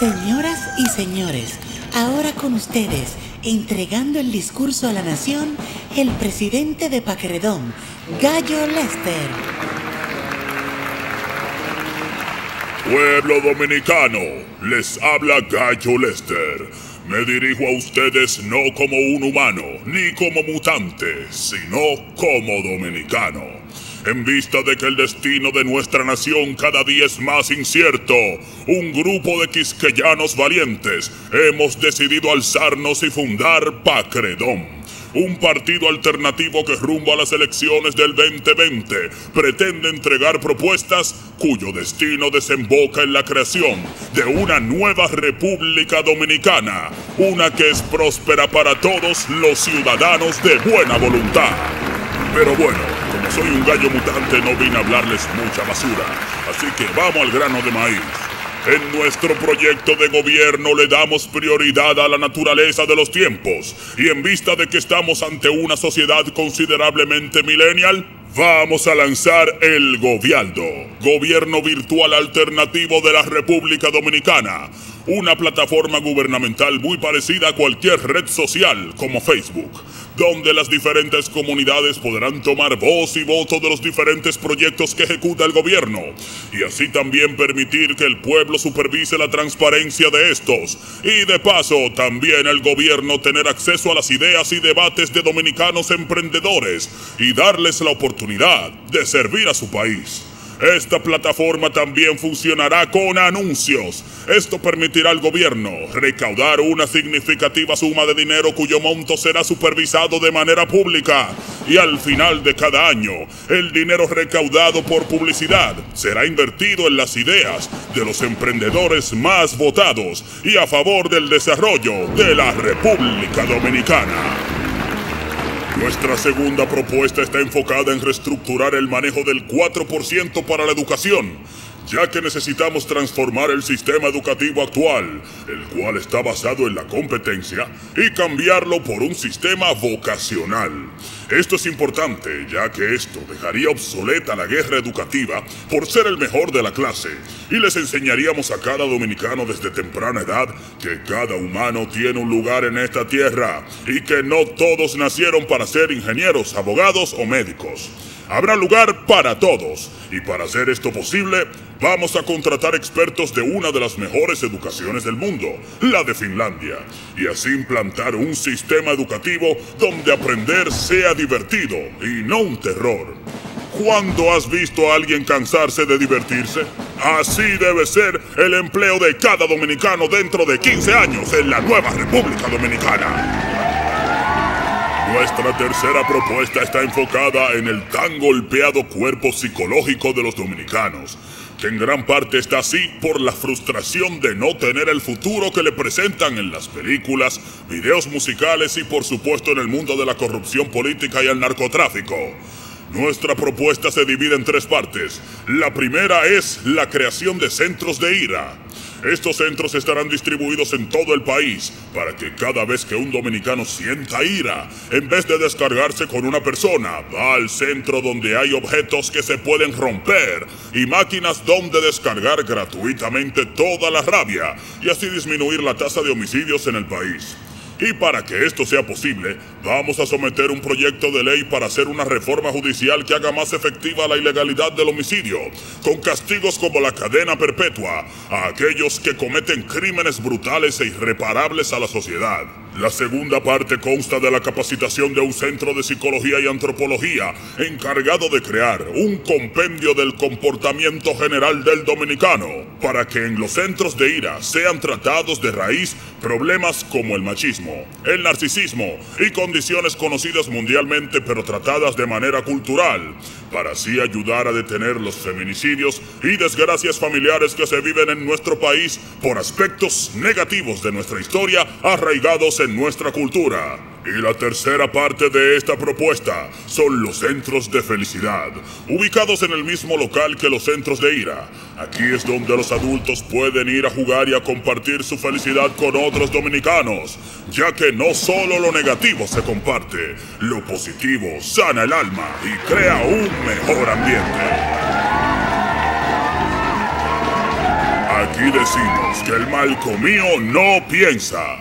Señoras y señores, ahora con ustedes, entregando el discurso a la nación, el presidente de PACREDOM, Gallo Lester. Pueblo dominicano, les habla Gallo Lester. Me dirijo a ustedes no como un humano, ni como mutante, sino como dominicano. En vista de que el destino de nuestra nación cada día es más incierto, un grupo de quisqueyanos valientes hemos decidido alzarnos y fundar PACREDOM, un partido alternativo que rumbo a las elecciones del 2020 pretende entregar propuestas cuyo destino desemboca en la creación de una nueva República Dominicana, una que es próspera para todos los ciudadanos de buena voluntad. Pero bueno, como soy un gallo mutante no vine a hablarles mucha basura, así que vamos al grano de maíz. En nuestro proyecto de gobierno le damos prioridad a la naturaleza de los tiempos, y en vista de que estamos ante una sociedad considerablemente millennial, vamos a lanzar El Govialdo, gobierno virtual alternativo de la República Dominicana, una plataforma gubernamental muy parecida a cualquier red social como Facebook, donde las diferentes comunidades podrán tomar voz y voto de los diferentes proyectos que ejecuta el gobierno, y así también permitir que el pueblo supervise la transparencia de estos, y de paso también el gobierno tener acceso a las ideas y debates de dominicanos emprendedores y darles la oportunidad de servir a su país. Esta plataforma también funcionará con anuncios. Esto permitirá al gobierno recaudar una significativa suma de dinero cuyo monto será supervisado de manera pública. Y al final de cada año, el dinero recaudado por publicidad será invertido en las ideas de los emprendedores más votados y a favor del desarrollo de la República Dominicana. Nuestra segunda propuesta está enfocada en reestructurar el manejo del 4% para la educación, ya que necesitamos transformar el sistema educativo actual, el cual está basado en la competencia, y cambiarlo por un sistema vocacional. Esto es importante, ya que esto dejaría obsoleta la guerra educativa por ser el mejor de la clase, y les enseñaríamos a cada dominicano desde temprana edad que cada humano tiene un lugar en esta tierra, y que no todos nacieron para ser ingenieros, abogados o médicos. Habrá lugar para todos, y para hacer esto posible, vamos a contratar expertos de una de las mejores educaciones del mundo, la de Finlandia, y así implantar un sistema educativo donde aprender sea divertido y no un terror. ¿Cuándo has visto a alguien cansarse de divertirse? Así debe ser el empleo de cada dominicano dentro de 15 años en la nueva República Dominicana. Nuestra tercera propuesta está enfocada en el tan golpeado cuerpo psicológico de los dominicanos, que en gran parte está así por la frustración de no tener el futuro que le presentan en las películas, videos musicales y por supuesto en el mundo de la corrupción política y el narcotráfico. Nuestra propuesta se divide en tres partes. La primera es la creación de centros de ira. Estos centros estarán distribuidos en todo el país para que cada vez que un dominicano sienta ira, en vez de descargarse con una persona, va al centro donde hay objetos que se pueden romper y máquinas donde descargar gratuitamente toda la rabia y así disminuir la tasa de homicidios en el país. Y para que esto sea posible, vamos a someter un proyecto de ley para hacer una reforma judicial que haga más efectiva la ilegalidad del homicidio, con castigos como la cadena perpetua a aquellos que cometen crímenes brutales e irreparables a la sociedad. La segunda parte consta de la capacitación de un centro de psicología y antropología encargado de crear un compendio del comportamiento general del dominicano para que en los centros de ira sean tratados de raíz problemas como el machismo, el narcisismo y condiciones conocidas mundialmente pero tratadas de manera cultural, para así ayudar a detener los feminicidios y desgracias familiares que se viven en nuestro país por aspectos negativos de nuestra historia arraigados en nuestra cultura. Y la tercera parte de esta propuesta son los centros de felicidad, ubicados en el mismo local que los centros de ira. Aquí es donde los adultos pueden ir a jugar y a compartir su felicidad con otros dominicanos, ya que no solo lo negativo se comparte, lo positivo sana el alma y crea un mejor ambiente. y decimos que el mal comío no piensa.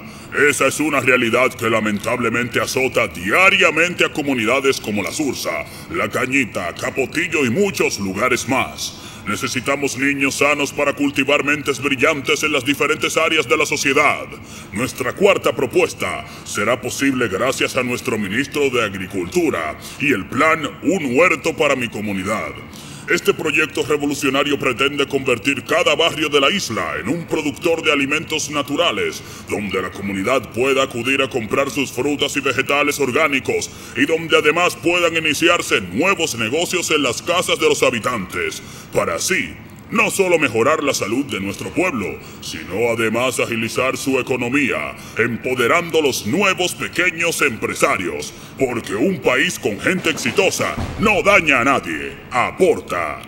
Esa es una realidad que lamentablemente azota diariamente a comunidades como La Sursa, La Cañita, Capotillo y muchos lugares más. Necesitamos niños sanos para cultivar mentes brillantes en las diferentes áreas de la sociedad. Nuestra cuarta propuesta será posible gracias a nuestro ministro de Agricultura y el plan Un Huerto para mi Comunidad. Este proyecto revolucionario pretende convertir cada barrio de la isla en un productor de alimentos naturales, donde la comunidad pueda acudir a comprar sus frutas y vegetales orgánicos y donde además puedan iniciarse nuevos negocios en las casas de los habitantes, para así no solo mejorar la salud de nuestro pueblo, sino además agilizar su economía, empoderando a los nuevos pequeños empresarios. Porque un país con gente exitosa no daña a nadie, aporta.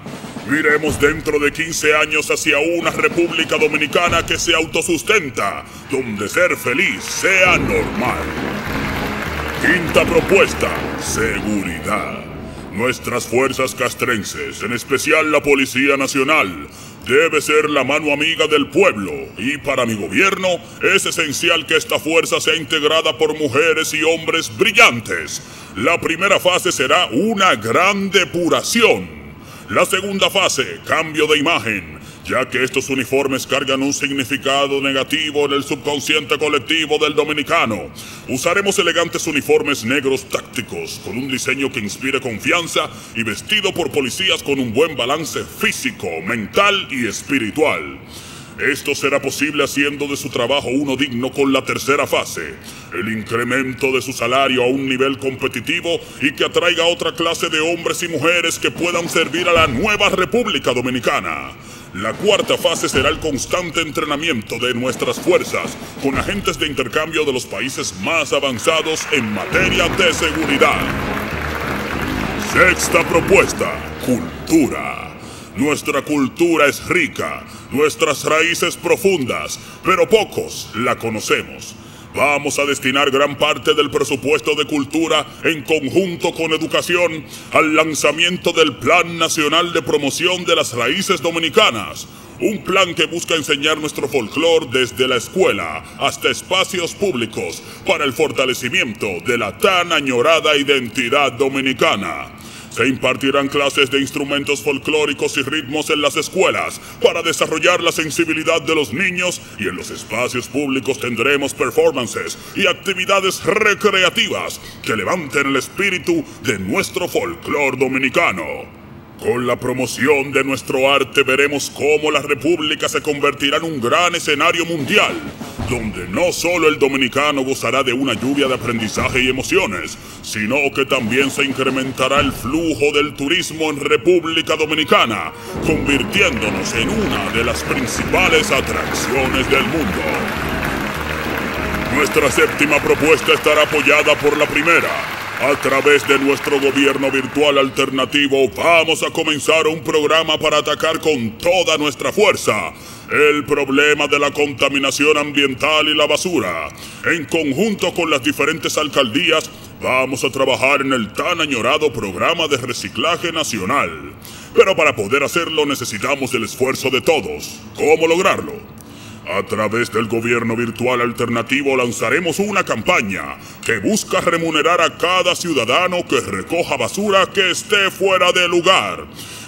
Miremos dentro de 15 años hacia una República Dominicana que se autosustenta, donde ser feliz sea normal. Quinta propuesta, seguridad. Nuestras fuerzas castrenses, en especial la Policía Nacional, debe ser la mano amiga del pueblo y para mi gobierno es esencial que esta fuerza sea integrada por mujeres y hombres brillantes. La primera fase será una gran depuración. La segunda fase, cambio de imagen, ya que estos uniformes cargan un significado negativo en el subconsciente colectivo del dominicano. Usaremos elegantes uniformes negros tácticos, con un diseño que inspire confianza y vestido por policías con un buen balance físico, mental y espiritual. Esto será posible haciendo de su trabajo uno digno con la tercera fase, el incremento de su salario a un nivel competitivo y que atraiga a otra clase de hombres y mujeres que puedan servir a la nueva República Dominicana. La cuarta fase será el constante entrenamiento de nuestras fuerzas con agentes de intercambio de los países más avanzados en materia de seguridad. Sexta propuesta, cultura. Nuestra cultura es rica, nuestras raíces profundas, pero pocos la conocemos. Vamos a destinar gran parte del presupuesto de cultura en conjunto con educación al lanzamiento del Plan Nacional de Promoción de las Raíces Dominicanas, un plan que busca enseñar nuestro folclore desde la escuela hasta espacios públicos para el fortalecimiento de la tan añorada identidad dominicana. Se impartirán clases de instrumentos folclóricos y ritmos en las escuelas para desarrollar la sensibilidad de los niños y en los espacios públicos tendremos performances y actividades recreativas que levanten el espíritu de nuestro folclore dominicano. Con la promoción de nuestro arte veremos cómo la República se convertirá en un gran escenario mundial, donde no solo el dominicano gozará de una lluvia de aprendizaje y emociones, sino que también se incrementará el flujo del turismo en República Dominicana, convirtiéndonos en una de las principales atracciones del mundo. Nuestra séptima propuesta estará apoyada por la primera. A través de nuestro gobierno virtual alternativo, vamos a comenzar un programa para atacar con toda nuestra fuerza el problema de la contaminación ambiental y la basura. En conjunto con las diferentes alcaldías, vamos a trabajar en el tan añorado programa de reciclaje nacional. Pero para poder hacerlo necesitamos el esfuerzo de todos. ¿Cómo lograrlo? A través del gobierno virtual alternativo lanzaremos una campaña que busca remunerar a cada ciudadano que recoja basura que esté fuera de lugar.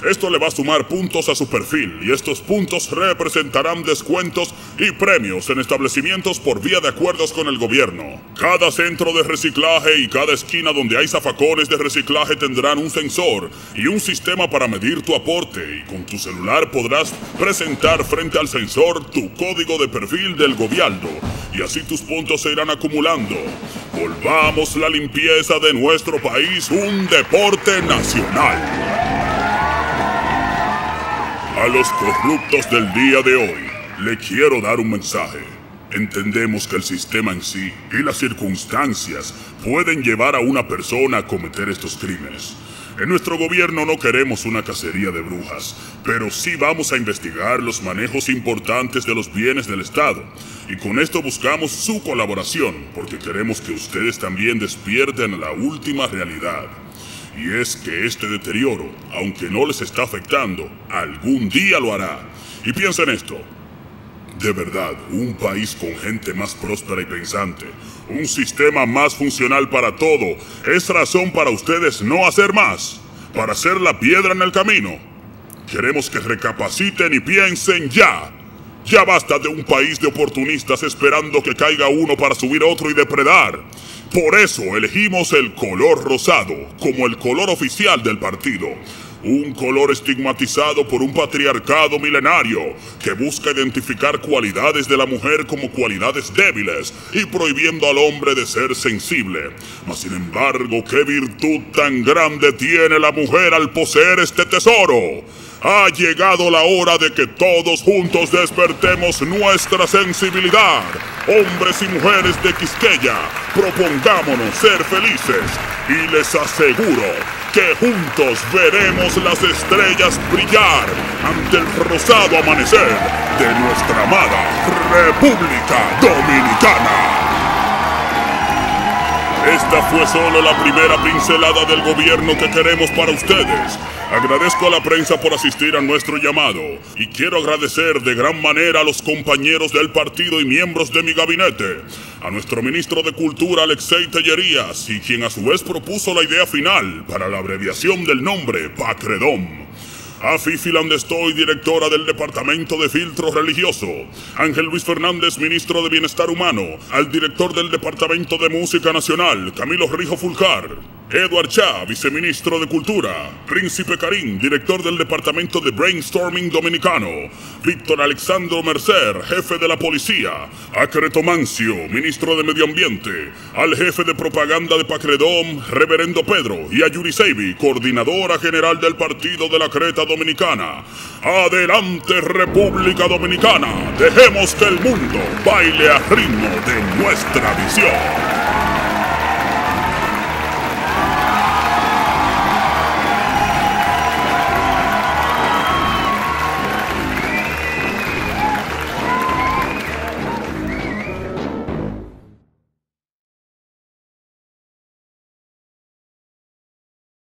Esto le va a sumar puntos a su perfil y estos puntos representarán descuentos y premios en establecimientos por vía de acuerdos con el gobierno. Cada centro de reciclaje y cada esquina donde hay zafacones de reciclaje tendrán un sensor y un sistema para medir tu aporte y con tu celular podrás presentar frente al sensor tu código de perfil del Govialdo y así tus puntos se irán acumulando. Volvamos la limpieza de nuestro país un deporte nacional. A los corruptos del día de hoy, le quiero dar un mensaje. Entendemos que el sistema en sí y las circunstancias pueden llevar a una persona a cometer estos crímenes. En nuestro gobierno no queremos una cacería de brujas, pero sí vamos a investigar los manejos importantes de los bienes del Estado. Y con esto buscamos su colaboración, porque queremos que ustedes también despierten a la última realidad. Y es que este deterioro, aunque no les está afectando, algún día lo hará. Y piensen esto, De verdad, un país con gente más próspera y pensante, un sistema más funcional para todo, es razón para ustedes no hacer más, para ser la piedra en el camino. Queremos que recapaciten y piensen ya. Ya basta de un país de oportunistas esperando que caiga uno para subir otro y depredar. Por eso elegimos el color rosado como el color oficial del partido. Un color estigmatizado por un patriarcado milenario que busca identificar cualidades de la mujer como cualidades débiles y prohibiendo al hombre de ser sensible. Mas sin embargo, ¿qué virtud tan grande tiene la mujer al poseer este tesoro? Ha llegado la hora de que todos juntos despertemos nuestra sensibilidad. Hombres y mujeres de Quisqueya, propongámonos ser felices. Y les aseguro que juntos veremos las estrellas brillar ante el rosado amanecer de nuestra amada República Dominicana. Esta fue solo la primera pincelada del gobierno que queremos para ustedes. Agradezco a la prensa por asistir a nuestro llamado y quiero agradecer de gran manera a los compañeros del partido y miembros de mi gabinete, a nuestro ministro de Cultura Alexei Tellerías y quien a su vez propuso la idea final para la abreviación del nombre PACREDOM, a Fifi Landestoy, directora del Departamento de Filtro Religioso, Ángel Luis Fernández, ministro de Bienestar Humano, al director del Departamento de Música Nacional, Camilo Rijo Fulcar, Eduard Chá, viceministro de Cultura, Príncipe Karim, director del Departamento de Brainstorming Dominicano, Víctor Alexandro Mercer, jefe de la Policía, a Creto Mancio, ministro de Medio Ambiente, al jefe de propaganda de PACREDOM, Reverendo Pedro, y a Yuri Seivi, coordinadora general del Partido de la Creta Dominicana. ¡Adelante, República Dominicana! Dejemos que el mundo baile a ritmo de nuestra visión.